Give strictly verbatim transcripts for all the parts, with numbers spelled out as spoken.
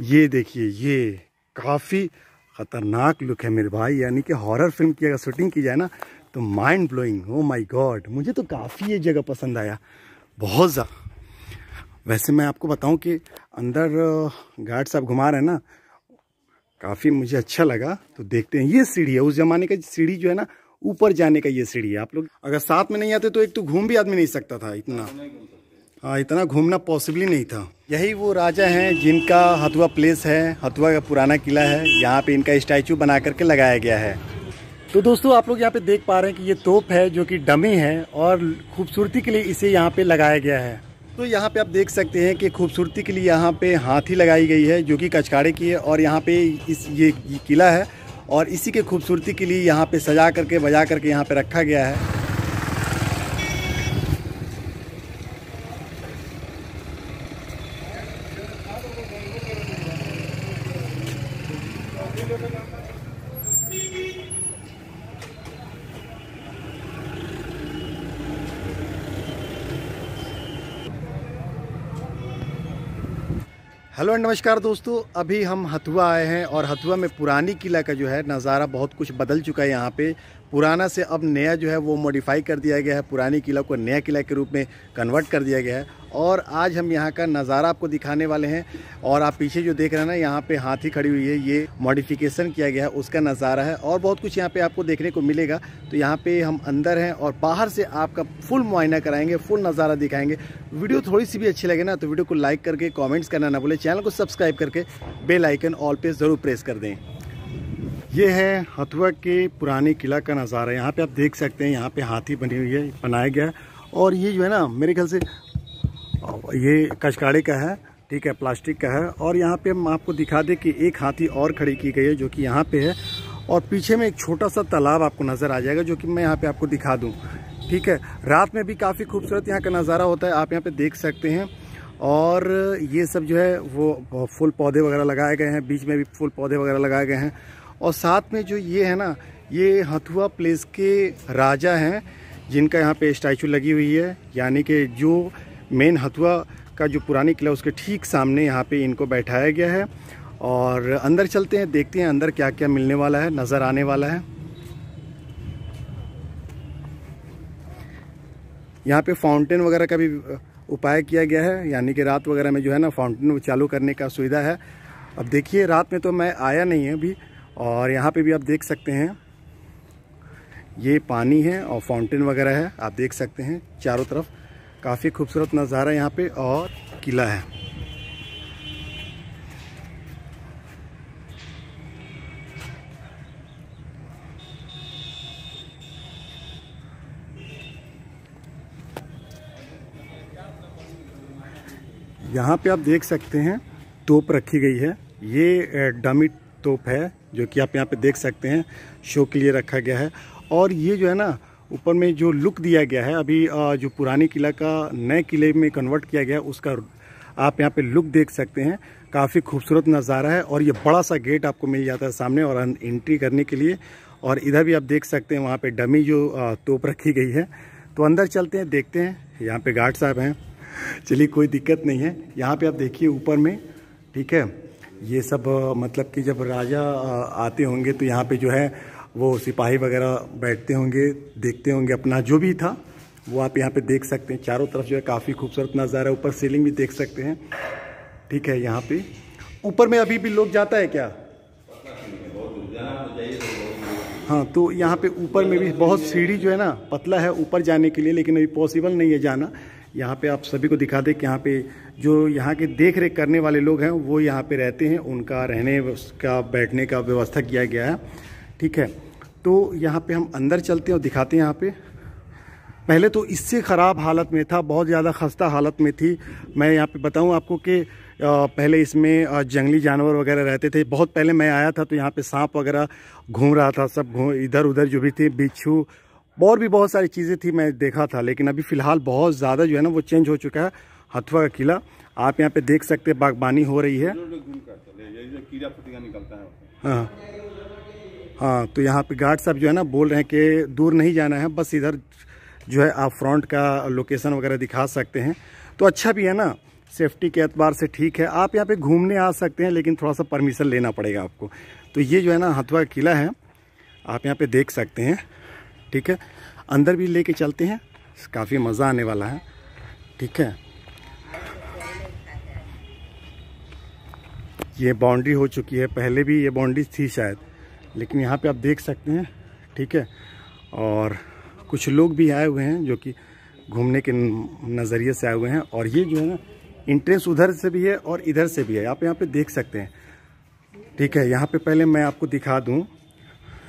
ये देखिए, ये काफ़ी ख़तरनाक लुक है मेरे भाई। यानी कि हॉरर फिल्म की अगर शूटिंग की जाए ना तो mind blowing. Oh my God, मुझे तो काफ़ी ये जगह पसंद आया, बहुत ज़्यादा। वैसे मैं आपको बताऊं कि अंदर गार्ड साहब घुमा रहे हैं ना, काफ़ी मुझे अच्छा लगा। तो देखते हैं, ये सीढ़ी है उस ज़माने का, सीढ़ी जो है ना ऊपर जाने का, ये सीढ़ी है। आप लोग अगर साथ में नहीं आते तो एक तो घूम भी आदमी नहीं सकता था, इतना हाँ इतना घूमना पॉसिबल नहीं था। यही वो राजा हैं जिनका हथुआ प्लेस है, हथुआ का पुराना किला है, यहाँ पे इनका स्टैचू बना करके लगाया गया है। तो दोस्तों आप लोग यहाँ पे देख पा रहे हैं कि ये तोप है जो कि डमी है और खूबसूरती के लिए इसे यहाँ पे लगाया गया है। तो यहाँ पे आप देख सकते हैं कि खूबसूरती के लिए यहाँ पे हाथी लगाई गई है जो कि कचकाड़े की है, और यहाँ पे इस ये किला है और इसी के खूबसूरती के लिए यहाँ पे सजा करके बजा करके यहाँ पे रखा गया है। हेलो एंड नमस्कार दोस्तों, अभी हम हथुआ आए हैं और हथुआ में पुरानी किला का जो है नज़ारा बहुत कुछ बदल चुका है। यहाँ पे पुराना से अब नया जो है वो मॉडिफाई कर दिया गया है, पुरानी किला को नया किला के रूप में कन्वर्ट कर दिया गया है। और आज हम यहाँ का नज़ारा आपको दिखाने वाले हैं। और आप पीछे जो देख रहे हैं ना, यहाँ पे हाथी खड़ी हुई है, ये मॉडिफिकेशन किया गया है, उसका नज़ारा है। और बहुत कुछ यहाँ पे आपको देखने को मिलेगा। तो यहाँ पे हम अंदर हैं और बाहर से आपका फुल मुआयना कराएंगे, फुल नज़ारा दिखाएंगे। वीडियो थोड़ी सी भी अच्छी लगे ना तो वीडियो को लाइक करके कॉमेंट्स करना ना भूलें, चैनल को सब्सक्राइब करके बेल आइकन ऑल पे ज़रूर प्रेस कर दें। ये है हथुआ के पुराने किला का नज़ारा। यहाँ पे आप देख सकते हैं, यहाँ पे हाथी बनी हुई है, बनाया गया है। और ये जो है ना मेरे ख्याल से ये कचकाड़े का है, ठीक है, प्लास्टिक का है। और यहाँ पे हम आपको दिखा दें कि एक हाथी और खड़ी की गई है जो कि यहाँ पे है। और पीछे में एक छोटा सा तालाब आपको नज़र आ जाएगा जो कि मैं यहाँ पर आपको दिखा दूँ, ठीक है। रात में भी काफ़ी खूबसूरत यहाँ का नज़ारा होता है, आप यहाँ पर देख सकते हैं। और ये सब जो है वो फूल पौधे वगैरह लगाए गए हैं, बीच में भी फूल पौधे वगैरह लगाए गए हैं। और साथ में जो ये है ना, ये हथुआ प्लेस के राजा हैं जिनका यहाँ पे स्टैचू लगी हुई है। यानी कि जो मेन हथुआ का जो पुरानी किला उसके ठीक सामने यहाँ पे इनको बैठाया गया है। और अंदर चलते हैं, देखते हैं अंदर क्या क्या मिलने वाला है, नज़र आने वाला है। यहाँ पे फाउंटेन वगैरह का भी उपाय किया गया है, यानी कि रात वगैरह में जो है ना फाउंटेन चालू करने का सुविधा है। अब देखिए, रात में तो मैं आया नहीं है अभी। और यहाँ पे भी आप देख सकते हैं ये पानी है और फाउंटेन वगैरह है, आप देख सकते हैं चारों तरफ काफ़ी खूबसूरत नज़ारा यहाँ पे और किला है। यहाँ पे आप देख सकते हैं तोप रखी गई है, ये डमी तोप है जो कि आप यहाँ पे देख सकते हैं, शो के लिए रखा गया है। और ये जो है ना ऊपर में जो लुक दिया गया है, अभी जो पुराने किला का नए किले में कन्वर्ट किया गया है उसका आप यहाँ पे लुक देख सकते हैं, काफ़ी खूबसूरत नज़ारा है। और ये बड़ा सा गेट आपको मिल जाता है सामने और एंट्री करने के लिए। और इधर भी आप देख सकते हैं वहाँ पर डमी जो तोप रखी गई है। तो अंदर चलते हैं, देखते हैं। यहाँ पर गार्ड साहब हैं, चलिए कोई दिक्कत नहीं है। यहाँ पर आप देखिए ऊपर में, ठीक है, ये सब मतलब कि जब राजा आते होंगे तो यहाँ पे जो है वो सिपाही वगैरह बैठते होंगे, देखते होंगे अपना जो भी था वो आप यहाँ पे देख सकते हैं। चारों तरफ जो है काफ़ी खूबसूरत नज़ारा है, ऊपर सीलिंग भी देख सकते हैं, ठीक है। यहाँ पे ऊपर में अभी भी लोग जाता है क्या? हाँ, तो यहाँ पे ऊपर में भी बहुत सीढ़ी जो है ना पतला है ऊपर जाने के लिए, लेकिन अभी पॉसिबल नहीं है जाना। यहाँ पे आप सभी को दिखा दें कि यहाँ पे जो यहाँ के देख रेख करने वाले लोग हैं वो यहाँ पे रहते हैं, उनका रहने का बैठने का व्यवस्था किया गया है, ठीक है। तो यहाँ पे हम अंदर चलते हैं और दिखाते हैं। यहाँ पे पहले तो इससे ख़राब हालत में था, बहुत ज़्यादा खस्ता हालत में थी। मैं यहाँ पे बताऊँ आपको कि पहले इसमें जंगली जानवर वगैरह रहते थे। बहुत पहले मैं आया था तो यहाँ पे सांप वगैरह घूम रहा था, सब इधर उधर जो भी थे, बिच्छू और भी बहुत सारी चीज़ें थी, मैं देखा था। लेकिन अभी फ़िलहाल बहुत ज़्यादा जो है ना वो चेंज हो चुका है हथुआ का किला। आप यहाँ पे देख सकते हैं बागबानी हो रही है। हाँ हाँ, तो यहाँ पे गार्ड साहब जो है ना बोल रहे हैं कि दूर नहीं जाना है, बस इधर जो है आप फ्रंट का लोकेशन वगैरह दिखा सकते हैं। तो अच्छा भी है ना, सेफ्टी के एतबार से ठीक है। आप यहाँ पे घूमने आ सकते हैं लेकिन थोड़ा सा परमिशन लेना पड़ेगा आपको। तो ये जो है ना हथवा किला है, आप यहाँ पे देख सकते हैं, ठीक है। अंदर भी लेके चलते हैं, काफ़ी मज़ा आने वाला है, ठीक है। ये बाउंड्री हो चुकी है, पहले भी ये बाउंड्री थी शायद, लेकिन यहाँ पे आप देख सकते हैं, ठीक है। और कुछ लोग भी आए हुए हैं जो कि घूमने के नज़रिए से आए हुए हैं। और ये जो है ना इंट्रेंस उधर से भी है और इधर से भी है, आप यहाँ पे देख सकते हैं, ठीक है। यहाँ पे पहले मैं आपको दिखा दूँ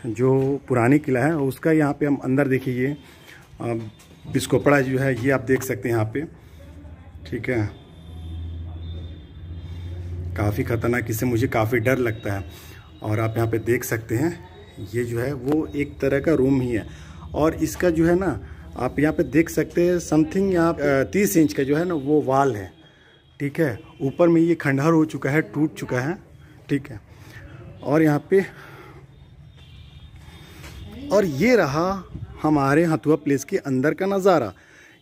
जो पुरानी किला है उसका, यहाँ पे हम अंदर देखिए बिस्कोपड़ा जो है ये आप देख सकते हैं यहाँ पे, ठीक है। काफ़ी ख़तरनाक, इससे मुझे काफ़ी डर लगता है। और आप यहाँ पे देख सकते हैं ये जो है वो एक तरह का रूम ही है। और इसका जो है ना आप यहाँ पे देख सकते हैं समथिंग यहाँ तीस इंच का जो है ना वो वाल है, ठीक है। ऊपर में ये खंडहर हो चुका है, टूट चुका है, ठीक है। और यहाँ पे और ये रहा हमारे हथुआ प्लेस के अंदर का नज़ारा।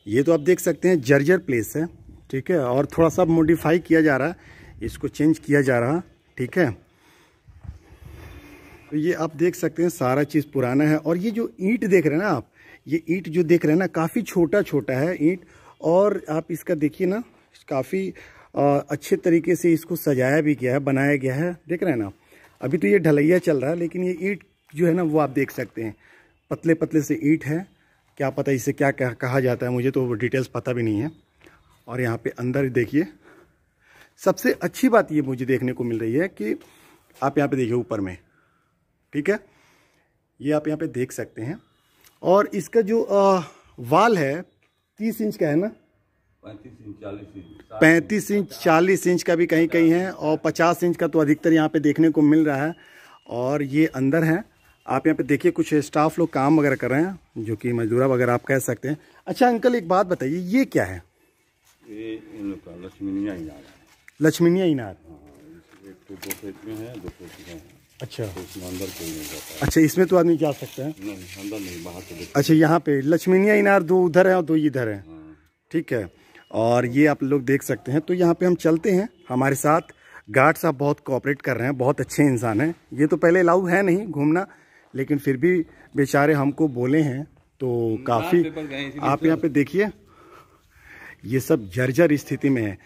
ये तो आप देख सकते हैं जर्जर प्लेस है, ठीक है। और थोड़ा सा मॉडिफाई किया जा रहा है, इसको चेंज किया जा रहा है, ठीक है। तो ये आप देख सकते हैं सारा चीज़ पुराना है। और ये जो ईंट देख रहे हैं ना आप, ये ईंट जो देख रहे हैं ना काफ़ी छोटा छोटा है ईंट। और आप इसका देखिए ना, काफ़ी अच्छे तरीके से इसको सजाया भी गया है, बनाया गया है, देख रहे हैं ना। अभी तो ये ढलैया चल रहा है, लेकिन ये ईंट जो है ना वो आप देख सकते हैं पतले पतले से ईंट है। क्या पता इसे क्या कहा जाता है, मुझे तो डिटेल्स पता भी नहीं है। और यहाँ पे अंदर देखिए, सबसे अच्छी बात ये मुझे देखने को मिल रही है कि आप यहाँ पे देखिए ऊपर में, ठीक है, ये आप यहाँ पे देख सकते हैं। और इसका जो आ, वाल है तीस इंच का है ना, पैंतीस इंच चालीस इंच का भी कहीं कहीं है, और पचास इंच का तो अधिकतर यहाँ पे देखने को मिल रहा है। और ये अंदर है, आप यहाँ पे देखिए कुछ स्टाफ लोग काम वगैरह कर रहे हैं, जो कि मजदूरा वगैरह आप कह सकते हैं। अच्छा अंकल एक बात बताइए, ये क्या है? ये इन लोग का लक्ष्मीनिया इनार है। लक्ष्मीनिया इनार, एक तो दो खेत में है, दो खेत में है। अच्छा, इसमें अंदर कोई नहीं जाता। अच्छा, इसमें तो आदमी जा सकता है? नहीं, अंदर नहीं, बाहर से। अच्छा, यहाँ पे लक्ष्मीनिया इनार दो उधर है और दो इधर है, ठीक है। और ये आप लोग देख सकते हैं। तो यहाँ पे हम चलते हैं, हमारे साथ गार्ड साहब बहुत कोऑपरेट कर रहे हैं, बहुत अच्छे इंसान हैं। ये तो पहले अलाउ है नहीं घूमना, लेकिन फिर भी बेचारे हमको बोले हैं तो काफ़ी। आप यहाँ पे देखिए ये सब जर्जर स्थिति में है।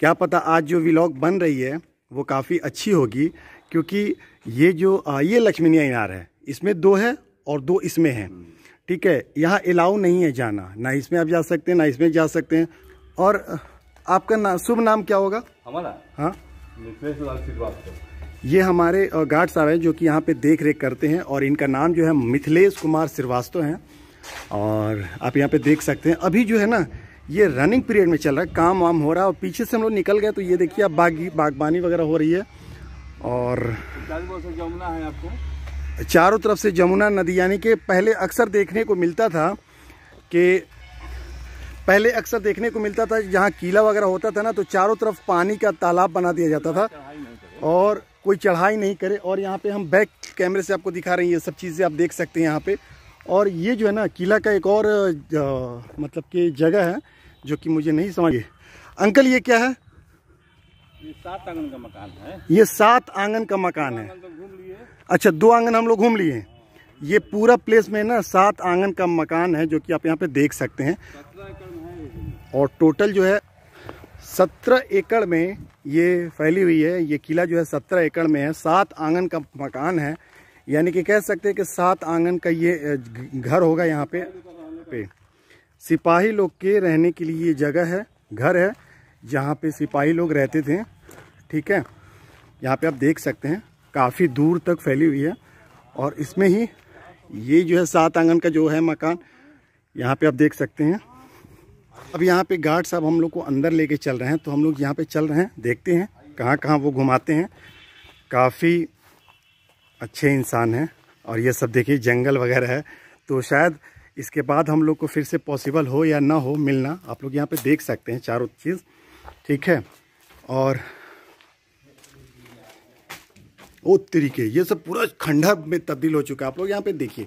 क्या पता आज जो व्लॉग बन रही है वो काफ़ी अच्छी होगी, क्योंकि ये जो आ, ये लक्ष्मीनिया इनार है, इसमें दो है और दो इसमें है, ठीक है। यहाँ अलाउ नहीं है जाना, ना इसमें आप जा सकते हैं ना इसमें जा सकते हैं। और आपका ना शुभ नाम क्या होगा हमारा? हाँ, मिथलेश कुमार श्रीवास्तव। ये हमारे गार्ड साहब हैं जो कि यहाँ पे देख रेख करते हैं, और इनका नाम जो है मिथलेश कुमार श्रीवास्तव हैं। और आप यहाँ पे देख सकते हैं अभी जो है ना ये रनिंग पीरियड में चल रहा है, काम वाम हो रहा है। और पीछे से हम लोग निकल गए तो ये देखिए आप बागी बागबानी वगैरह हो रही है। और यमुना है आपको चारों तरफ से, यमुना नदी, यानी कि पहले अक्सर देखने को मिलता था कि पहले अक्सर देखने को मिलता था जहाँ किला वगैरह होता था ना तो चारों तरफ पानी का तालाब बना दिया जाता था और कोई चढ़ाई नहीं करे। और यहाँ पे हम बैक कैमरे से आपको दिखा रहे हैं, ये सब चीज़ें आप देख सकते हैं यहाँ पे। और ये जो है ना किला का एक और आ, मतलब कि जगह है जो कि मुझे नहीं समझ। अंकल ये क्या है? ये सात आंगन का मकान है। ये सात आंगन का मकान है, अच्छा दो आंगन हम लोग घूम लिए। ये पूरा प्लेस में ना सात आंगन का मकान है जो कि आप यहाँ पे देख सकते हैं। और टोटल जो है सत्रह एकड़ में ये फैली हुई है। ये किला जो है सत्रह एकड़ में है, सात आंगन का मकान है, यानी कि कह सकते हैं कि सात आंगन का ये घर होगा। यहाँ पे पे सिपाही लोग के रहने के लिए ये जगह है, घर है, जहाँ पे सिपाही लोग रहते थे, ठीक है। यहाँ पे आप देख सकते हैं काफ़ी दूर तक फैली हुई है। और इसमें ही ये जो है सात आंगन का जो है मकान, यहाँ पे आप देख सकते हैं। अब यहाँ पे गार्ड साहब हम लोग को अंदर लेके चल रहे हैं, तो हम लोग यहाँ पे चल रहे हैं, देखते हैं कहाँ कहाँ वो घुमाते हैं। काफ़ी अच्छे इंसान हैं। और ये सब देखिए जंगल वगैरह है, तो शायद इसके बाद हम लोग को फिर से पॉसिबल हो या ना हो मिलना। आप लोग यहाँ पे देख सकते हैं चारों चीज़, ठीक है। और ओ तरीके ये सब पूरा खंडहर में तब्दील हो चुका है। आप लोग यहाँ पे देखिए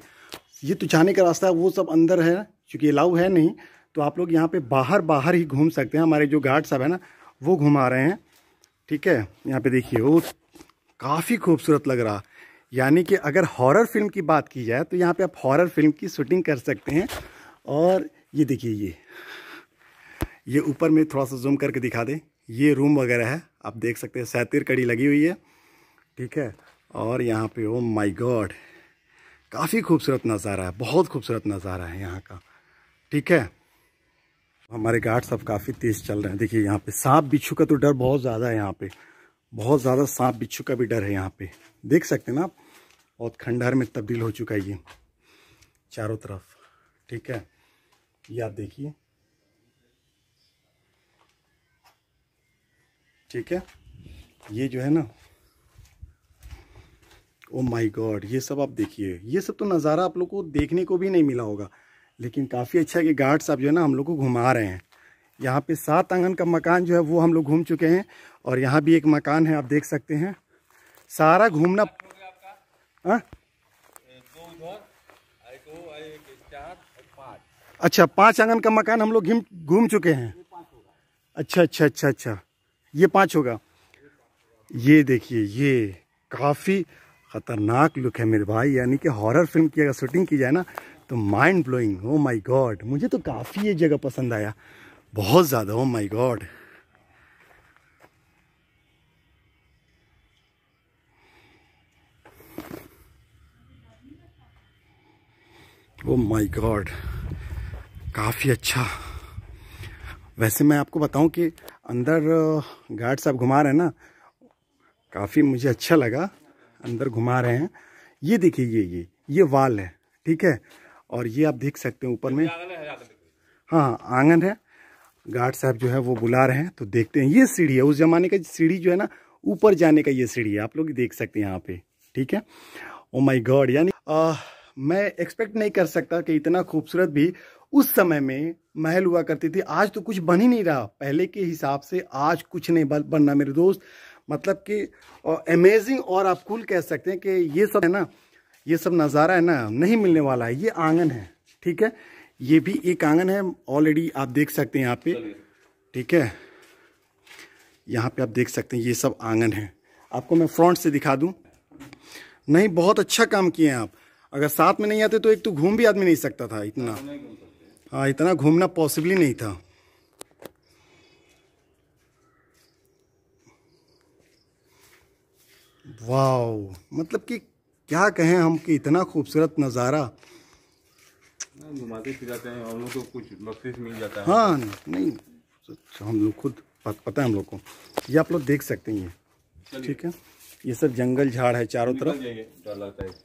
ये तो जाने का रास्ता है, वो सब अंदर है, चूँकि अलाउ है नहीं, तो आप लोग यहाँ पे बाहर बाहर ही घूम सकते हैं। हमारे जो गार्ड साहब है ना वो घुमा रहे हैं। ठीक है, यहाँ पे देखिए वो काफ़ी खूबसूरत लग रहा। यानी कि अगर हॉरर फिल्म की बात की जाए तो यहाँ पे आप हॉरर फिल्म की शूटिंग कर सकते हैं। और ये देखिए ये ये ऊपर में थोड़ा सा जूम करके दिखा दें, ये रूम वगैरह है, आप देख सकते हैं सैंतीर कड़ी लगी हुई है। ठीक है, और यहाँ पे ओ माय गॉड काफ़ी खूबसूरत नज़ारा है, बहुत खूबसूरत नज़ारा है यहाँ का। ठीक है, हमारे गार्ड सब काफ़ी तेज़ चल रहे हैं। देखिए यहाँ पे सांप बिच्छू का तो डर बहुत ज़्यादा है, यहाँ पे बहुत ज़्यादा सांप बिच्छू का भी डर है यहाँ पे, देख सकते हैं ना आप। और खंडहर में तब्दील हो चुका है ये चारों तरफ। ठीक है, ये आप देखिए। ठीक है, ये जो है ना, ओ माय गॉड, ये सब आप देखिए, ये सब तो नज़ारा आप लोग को देखने को भी नहीं मिला होगा, लेकिन काफ़ी अच्छा है कि गार्ड साहब जो है ना हम लोग को घुमा रहे हैं। यहाँ पे सात आंगन का मकान जो है वो हम लोग घूम चुके हैं, और यहाँ भी एक मकान है, आप देख सकते हैं। सारा घूमना आ? अच्छा, पाँच आंगन का मकान हम लोग घूम चुके हैं। अच्छा अच्छा अच्छा अच्छा ये पाँच होगा। ये देखिए, ये काफ़ी ख़तरनाक लुक है मेरे भाई। यानी कि हॉरर फिल्म की अगर शूटिंग की जाए ना तो mind blowing. Oh my God, मुझे तो काफ़ी ये जगह पसंद आया, बहुत ज़्यादा। Oh my God, oh my God, काफ़ी अच्छा। वैसे मैं आपको बताऊं कि अंदर गार्ड साहब घुमा रहे हैं ना, काफ़ी मुझे अच्छा लगा, अंदर घुमा रहे हैं। ये देखिए, ये ये ये वाल है। ठीक है, और ये आप देख सकते हैं ऊपर में, हाँ आंगन है। गार्ड साहब जो है वो बुला रहे हैं, तो देखते हैं। ये सीढ़ी है, उस जमाने का सीढ़ी जो है ना ऊपर जाने का, ये सीढ़ी है, आप लोग देख सकते हैं यहाँ पे। ठीक है, ओ माय गॉड, यानी मैं एक्सपेक्ट नहीं कर सकता कि इतना खूबसूरत भी उस समय में महल हुआ करती थी। आज तो कुछ बन ही नहीं रहा, पहले के हिसाब से आज कुछ नहीं बनना मेरे दोस्त। मतलब कि अमेजिंग और, और आप कूल कह सकते हैं कि ये सब है ना, ये सब नज़ारा है ना, नहीं मिलने वाला है। ये आंगन है, ठीक है, ये भी एक आंगन है ऑलरेडी, आप देख सकते हैं यहाँ पे। ठीक है, यहाँ पे आप देख सकते हैं ये सब आंगन है। आपको मैं फ्रंट से दिखा दूँ, नहीं बहुत अच्छा काम किए हैं आप। अगर साथ में नहीं आते तो एक तो घूम भी आदमी नहीं सकता था इतना, हाँ इतना घूमना पॉसिबल ही नहीं था। वाओ, मतलब कि क्या कहें हम कि इतना खूबसूरत नज़ारा। घुमाते फिराते हैं हम लोग को, कुछ बख्शीश मिल जाता है। हाँ नहीं, हम लोग खुद पता है हम लोग को। ये आप लोग देख सकते हैं ये। ठीक है, ये सब जंगल झाड़ है चारों तरफ।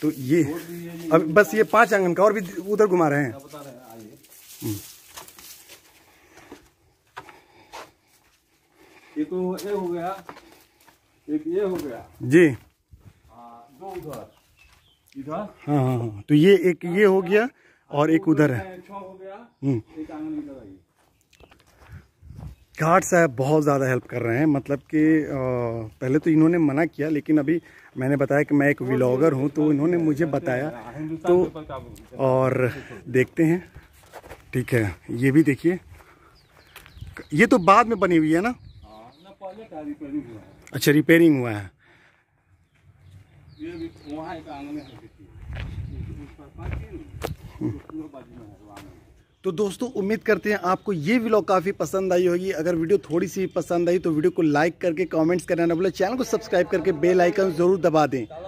तो ये अब बस ये पांच आंगन का, और भी उधर घुमा रहे हैं। ये तो ये हो गया, एक ये हो गया जी, दो उधर इधर, हाँ हाँ हाँ। तो ये एक ये हो गया और एक उधर है, छह हो गया, एक आंगन इधर आई। गार्ड साहब बहुत ज़्यादा हेल्प कर रहे हैं। मतलब कि पहले तो इन्होंने मना किया, लेकिन अभी मैंने बताया कि मैं एक व्लॉगर हूँ, तो इन्होंने मुझे बताया तो, और देखते हैं। ठीक है, ये भी देखिए, ये तो बाद में बनी हुई है ना, अच्छा रिपेयरिंग हुआ है। तो दोस्तों उम्मीद करते हैं आपको ये व्लॉग काफ़ी पसंद आई होगी। अगर वीडियो थोड़ी सी पसंद आई तो वीडियो को लाइक करके कमेंट्स करना ना भूलें, चैनल को सब्सक्राइब करके बेल आइकन ज़रूर दबा दें।